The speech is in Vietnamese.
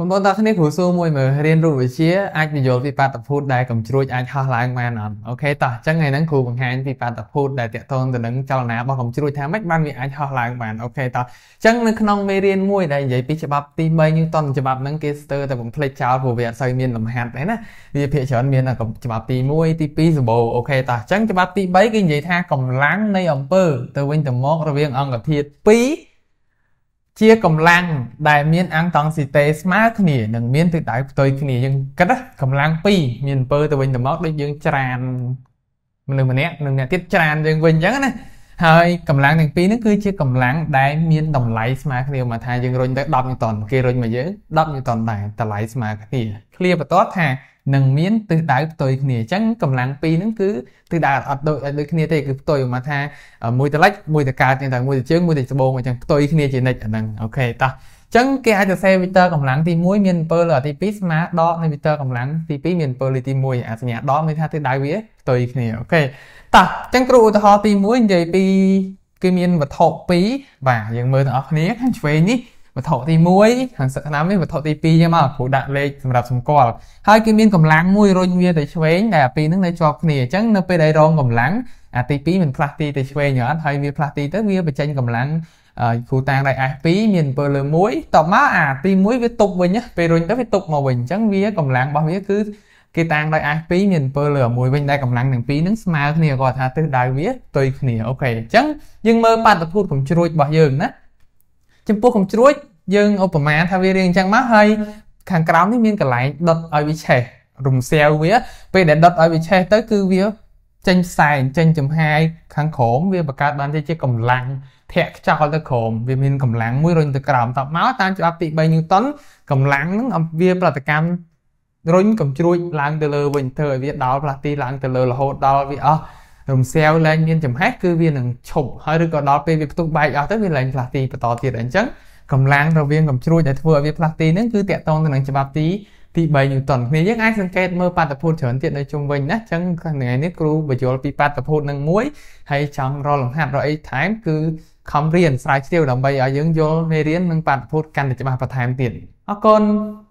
Hôm đó ta khné khổ số môi mà liên rùi chia anh bị dồn vì ba tập phút đại cầm chui anh ho lại mà nè ok ta chắc ngày nắng khổ bằng hai vì ba tập phút đại tiệt thôn từ nắng cho nè bao cầm chui tháng mấy ban vì anh ho lại mà ok ta chắc nắng không mê liên môi đại vậy bị chập bắp tim bay như toàn chập bắp nắng kia từ từ cũng play chào phù về xây miền làm hạt đấy nè vì phía chọn miền là cầm chập bắp tim môi tim pi bồ ok ta chắc chập bắp tim bay cái gì tha cầm láng nay ông pơ từ bên từ mốt rồi viên ông gặp thiệt pi chia cầm lăng đại miên ăn tòng xịt tê smart nè đừng miên từ đại tôi nè nhưng cắt đó cầm lăng pi miên pơ từ bên từ móc đến dương tràn mình nè tiết tràn dương bên giống này hơi cầm lăng đằng pi nó cứ chia cầm lăng đại miên đồng lái smart nè mà thay dương rồi tới đập như toàn kia rồi mà dễ đập như toàn này ta lái smart nè clear và tốt ha đừng miên từ đại tôi nè trắng cầm lăng pi nó cứ từ đại ở đôi kia thì cứ tôi mà tha mùi từ lách mùi từ cà thì mùi từ trước mùi từ bồn mà chẳng tôi kia chỉ này chẳng ok ta chẳng cái ai từ xe Victor cầm lắng thì mũi miền pơ là thì pít má đó nên Victor cầm lắng thì pít miền pơ là thì mùi ở nhà đó mới tha từ đại vía tôi kia ok ta chẳng trụ từ họ thì mũi về pi cái miền vật thọ pí và những mơ đó này anh về ní vật thọ thì mũi hàng sợ nám với vật thọ thì pi nhưng mà phụ đại lệ làm đạp súng cò hai cái miền cầm lắng mũi rồi miền để chơi này pi nước này cho kia chẳng nó về đây rồi cầm lắng ATP mình platy thì về nhỏ anh hay vi platy tới vi về tranh cầm lăng khu tang đại ATP mình bờ lơ muối tọt má ATP muối với tục về nhá về rồi tới với tục màu bình trắng vi cầm lăng bao vi cứ cái tang đại ATP mình bờ lơ muối bên đây cầm lăng đằng phí nắng smart này gọi là từ đại vi tùy này ok trắng nhưng mơ bạn tập phút cũng chui bao giờ nữa chấm phút cũng chui nhưng Obama thay vì riêng trắng má hay hàng cám thì mình cả lại đợt ở vị trẻ rùng xeo vi về để đợt ở vị trẻ tới cứ vi chênh xài chênh chấm hai kháng khổm vì bà cát bán chơi cầm lăng thẹt cho tới khổm vì mình cầm lăng mũi rồi từ cầm tập máu tan cho áp tị bay như tấn cầm lăng vì bà ta cam rồi cầm chui lăng từ lơ bình thời vì đó là ti lăng từ lơ là hột đó vì đồng xeo lên miên chấm hát cứ viên đừng chụp hơi được còn đó vì tụt bay tới vì lành là ti và to thiệt đánh trắng cầm lăng rồi viên cầm chui để vừa vì là ti nó cứ tẹt tôn từ nắng chấm áp tí thì bảy nhiều tuần này những ai sang kết mơ ba tập phun chuẩn tiện nơi chung mình nhé chẳng ngày nét crew bởi chỗ là ba tập phun nâng muối hay chẳng rồi lòng hạt rồi tháng cứ không riêng sai tiêu đồng bay ở dưỡng vô về riêng nâng ba tập phun căn để cho bà phải tham tiền. Còn